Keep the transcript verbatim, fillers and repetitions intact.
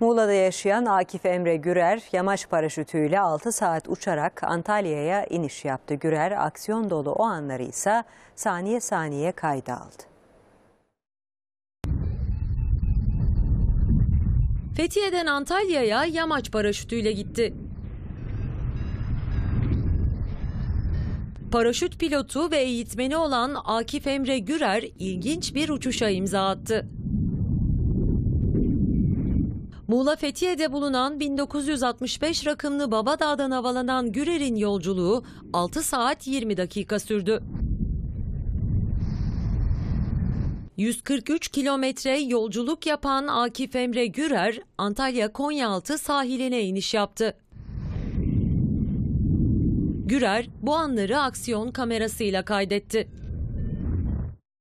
Muğla'da yaşayan Akif Emre Gürer, yamaç paraşütüyle altı saat uçarak Antalya'ya iniş yaptı. Gürer, aksiyon dolu o anları ise saniye saniye kayda aldı. Fethiye'den Antalya'ya yamaç paraşütüyle gitti. Paraşüt pilotu ve eğitmeni olan Akif Emre Gürer ilginç bir uçuşa imza attı. Muğla Fethiye'de bulunan bin dokuz yüz altmış beş rakımlı Babadağ'dan havalanan Gürer'in yolculuğu altı saat yirmi dakika sürdü. yüz kırk üç kilometre yolculuk yapan Akif Emre Gürer, Antalya-Konyaaltı sahiline iniş yaptı. Gürer bu anları aksiyon kamerasıyla kaydetti.